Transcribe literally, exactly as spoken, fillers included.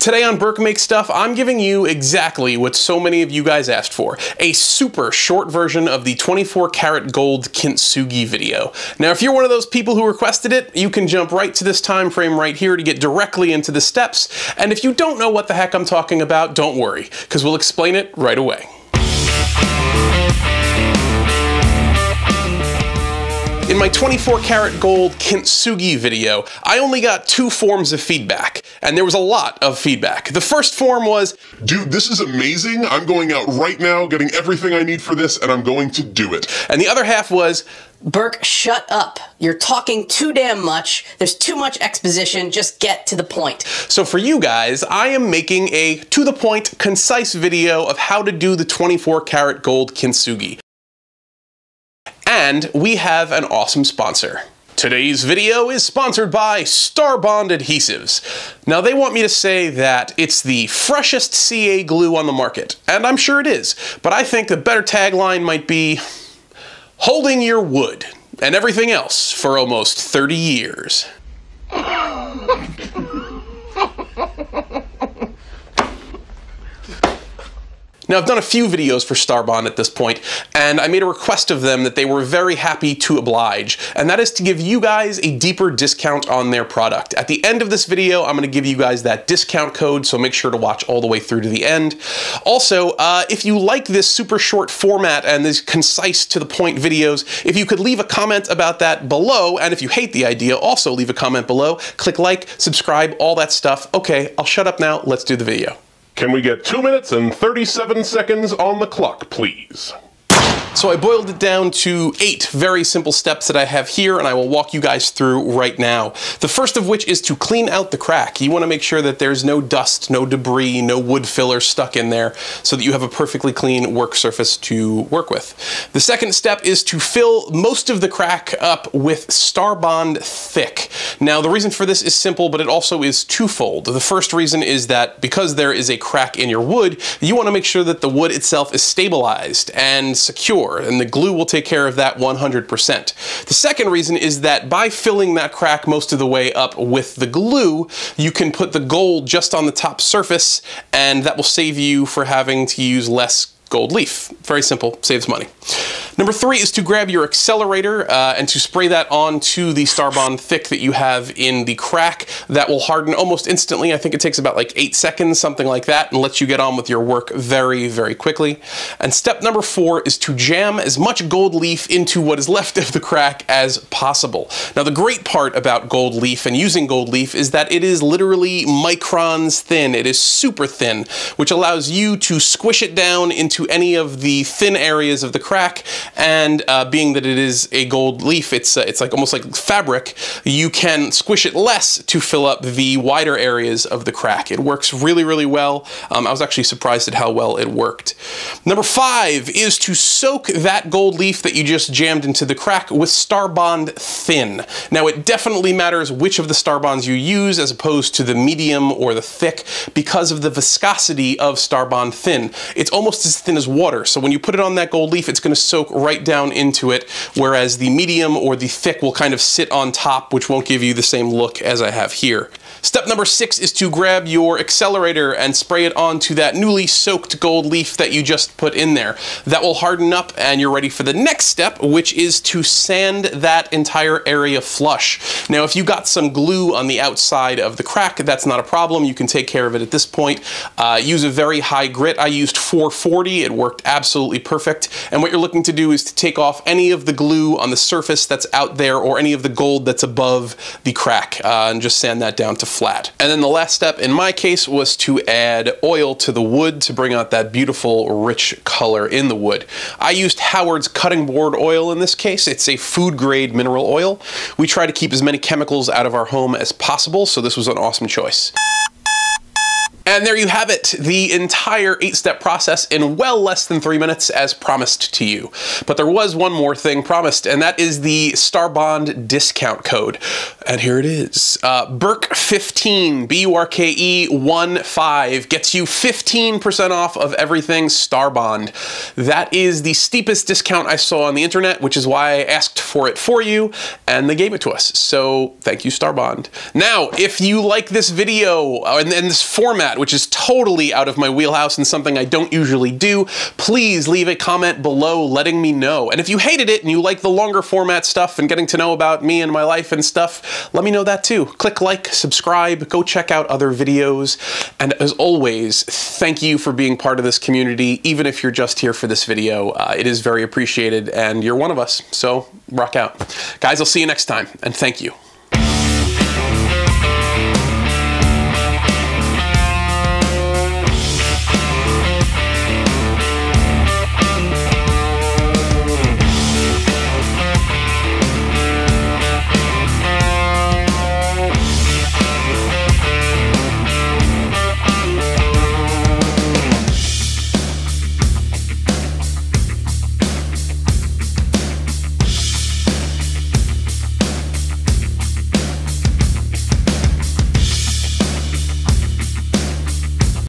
Today on Burke Makes Stuff, I'm giving you exactly what so many of you guys asked for, a super short version of the twenty-four karat gold kintsugi video. Now, if you're one of those people who requested it, you can jump right to this time frame right here to get directly into the steps. And if you don't know what the heck I'm talking about, don't worry, because we'll explain it right away. In my twenty-four karat gold kintsugi video, I only got two forms of feedback, and there was a lot of feedback. The first form was, dude, this is amazing. I'm going out right now, getting everything I need for this, and I'm going to do it. And the other half was, Burke, shut up. You're talking too damn much. There's too much exposition. Just get to the point. So for you guys, I am making a to-the-point, concise video of how to do the twenty-four karat gold kintsugi. And we have an awesome sponsor. Today's video is sponsored by Starbond Adhesives. Now, they want me to say that it's the freshest C A glue on the market, and I'm sure it is, but I think the better tagline might be holding your wood and everything else for almost thirty years. Now, I've done a few videos for Starbond at this point, and I made a request of them that they were very happy to oblige, and that is to give you guys a deeper discount on their product. At the end of this video, I'm going to give you guys that discount code, so make sure to watch all the way through to the end. Also, uh, if you like this super short format and these concise to-the-point videos, if you could leave a comment about that below, and if you hate the idea, also leave a comment below. Click like, subscribe, all that stuff. Okay, I'll shut up now. Let's do the video. Can we get two minutes and thirty-seven seconds on the clock, please? So I boiled it down to eight very simple steps that I have here, and I will walk you guys through right now. The first of which is to clean out the crack. You want to make sure that there's no dust, no debris, no wood filler stuck in there, so that you have a perfectly clean work surface to work with. The second step is to fill most of the crack up with Starbond Thick. Now, the reason for this is simple, but it also is twofold. The first reason is that because there is a crack in your wood, you want to make sure that the wood itself is stabilized and secure, and the glue will take care of that one hundred percent. The second reason is that by filling that crack most of the way up with the glue, you can put the gold just on the top surface, and that will save you for having to use less gold leaf. Very simple, saves money. Number three is to grab your accelerator uh, and to spray that onto the Starbond Thick that you have in the crack. That will harden almost instantly. I think it takes about like eight seconds, something like that, and lets you get on with your work very, very quickly. And step number four is to jam as much gold leaf into what is left of the crack as possible. Now, the great part about gold leaf and using gold leaf is that it is literally microns thin. It is super thin, which allows you to squish it down into to any of the thin areas of the crack, and uh, being that it is a gold leaf, it's uh, it's like almost like fabric. You can squish it less to fill up the wider areas of the crack. It works really, really well. Um, I was actually surprised at how well it worked. Number five is to soak that gold leaf that you just jammed into the crack with Starbond Thin. Now, it definitely matters which of the Starbonds you use as opposed to the medium or the thick because of the viscosity of Starbond Thin. It's almost as thin as water, so when you put it on that gold leaf, it's going to soak right down into it, whereas the medium or the thick will kind of sit on top, which won't give you the same look as I have here. Step number six is to grab your accelerator and spray it onto that newly soaked gold leaf that you just put in there. That will harden up, and you're ready for the next step, which is to sand that entire area flush. Now, if you got some glue on the outside of the crack, that's not a problem. You can take care of it at this point. Uh, use a very high grit. I used four forty. It worked absolutely perfect. And what you're looking to do is to take off any of the glue on the surface that's out there or any of the gold that's above the crack uh, and just sand that down to flat. And then the last step in my case was to add oil to the wood to bring out that beautiful rich color in the wood. I used Howard's cutting board oil in this case. It's a food grade mineral oil. We try to keep as many chemicals out of our home as possible, so this was an awesome choice. And there you have it, the entire eight-step process in well less than three minutes as promised to you. But there was one more thing promised, and that is the Starbond discount code. And here it is. Uh, BURKE fifteen, B U R K E one five, gets you fifteen percent off of everything Starbond. That is the steepest discount I saw on the internet, which is why I asked for it for you, and they gave it to us. So thank you, Starbond. Now, if you like this video and, and this format, which is totally out of my wheelhouse and something I don't usually do, please leave a comment below letting me know. And if you hated it and you like the longer format stuff and getting to know about me and my life and stuff, let me know that too. Click like, subscribe, go check out other videos. And as always, thank you for being part of this community, even if you're just here for this video. Uh, it is very appreciated, and you're one of us, so rock out. Guys, I'll see you next time, and thank you.